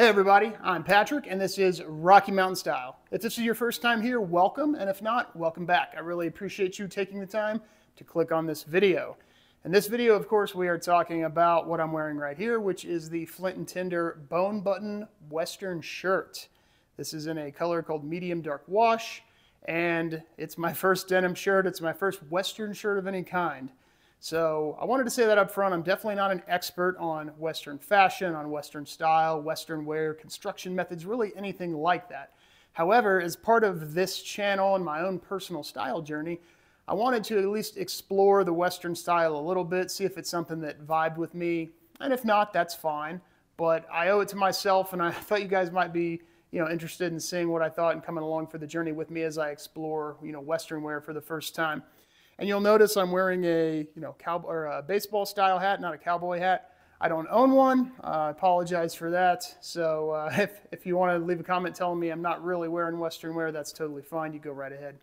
Hey everybody, I'm Patrick and this is Rocky Mtn Style. If this is your first time here, welcome, and if not, welcome back. I really appreciate you taking the time to click on this video. In this video, of course, we are talking about what I'm wearing right here, which is the Flint and Tinder Bone Button Western Shirt. This is in a color called Medium Dark Wash, and it's my first denim shirt. It's my first Western shirt of any kind. So I wanted to say that up front, I'm definitely not an expert on Western fashion, on Western style, Western wear, construction methods, really anything like that. However, as part of this channel and my own personal style journey, I wanted to at least explore the Western style a little bit, see if it's something that vibed with me. And if not, that's fine. But I owe it to myself, and I thought you guys might be, interested in seeing what I thought and coming along for the journey with me as I explore, Western wear for the first time. And you'll notice I'm wearing a, cowboy or a baseball style hat, not a cowboy hat. I don't own one. I apologize for that. So if you want to leave a comment telling me I'm not really wearing Western wear, that's totally fine. You go right ahead.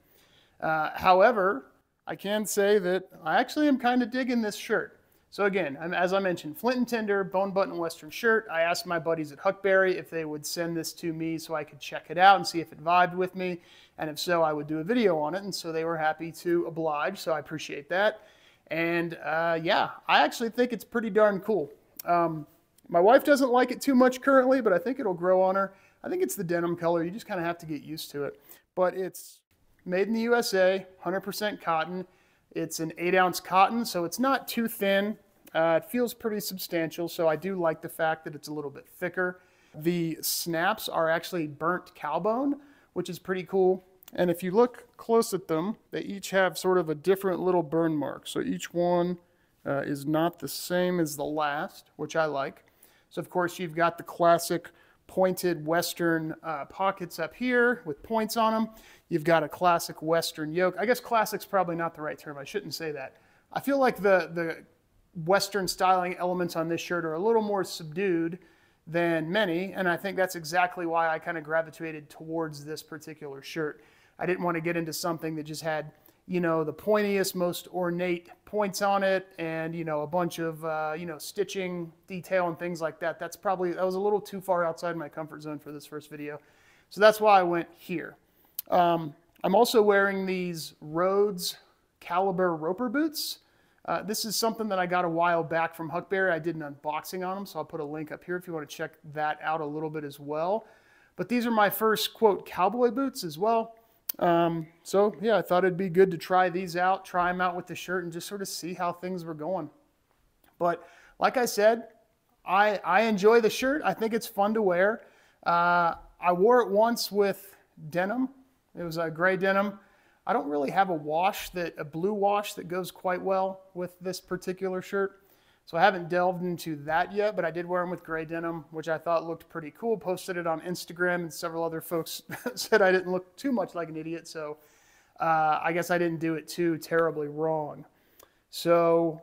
However, I can say that I actually am kind of digging this shirt. So again, as I mentioned, Flint and Tinder, Bone Button Western shirt. I asked my buddies at Huckberry if they would send this to me so I could check it out and see if it vibed with me. And if so, I would do a video on it. And so they were happy to oblige. So I appreciate that. And yeah, I actually think it's pretty darn cool. My wife doesn't like it too much currently, but I think it'll grow on her. I think it's the denim color. You just kind of have to get used to it. But it's made in the USA, 100% cotton. It's an 8-ounce cotton, so it's not too thin. It feels pretty substantial, so I do like the fact that it's a little bit thicker. The snaps are actually burnt cowbone, which is pretty cool. And if you look close at them, they each have sort of a different little burn mark. So each one is not the same as the last, which I like. So of course you've got the classic pointed Western pockets up here with points on them. You've got a classic Western yoke. I guess classic's probably not the right term. I shouldn't say that. I feel like the Western styling elements on this shirt are a little more subdued than many, and I think that's exactly why I kind of gravitated towards this particular shirt. I didn't want to get into something that just had, the pointiest, most ornate points on it, and a bunch of stitching detail and things like that. That was a little too far outside my comfort zone for this first video, so that's why I went here. I'm also wearing these Rhodes Roper Boots. This is something that I got a while back from Huckberry. I did an unboxing on them, so I'll put a link up here if you want to check that out a little bit as well. But these are my first, quote, cowboy boots as well. So yeah, I thought it'd be good to try these out, try them out with the shirt and just sort of see how things were going. But like I said, I enjoy the shirt. I think it's fun to wear. I wore it once with denim. It was a gray denim. I don't really have a blue wash that goes quite well with this particular shirt. So I haven't delved into that yet, but I did wear them with gray denim, which I thought looked pretty cool. Posted it on Instagram, and several other folks said I didn't look too much like an idiot. So I guess I didn't do it too terribly wrong. So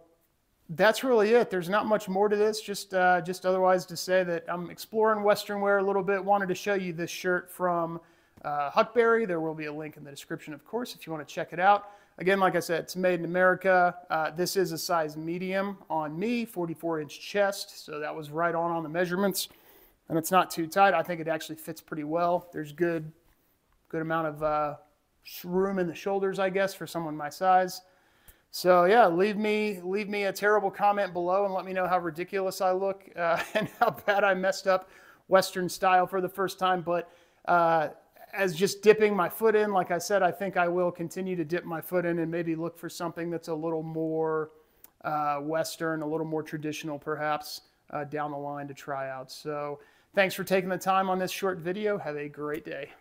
that's really it. There's not much more to this. Just otherwise to say that I'm exploring Western wear a little bit. Wanted to show you this shirt from Huckberry. There will be a link in the description, of course, if you want to check it out. Again, like I said, it's made in America. This is a size medium on me, 44-inch chest, so that was right on the measurements. And it's not too tight. I think it actually fits pretty well. There's good amount of room in the shoulders, I guess, for someone my size. So yeah, leave me a terrible comment below and let me know how ridiculous I look and how bad I messed up Western style for the first time. But as just dipping my foot in, like I said, I think I will continue to dip my foot in and maybe look for something that's a little more Western, a little more traditional perhaps down the line to try out. So thanks for taking the time on this short video. Have a great day.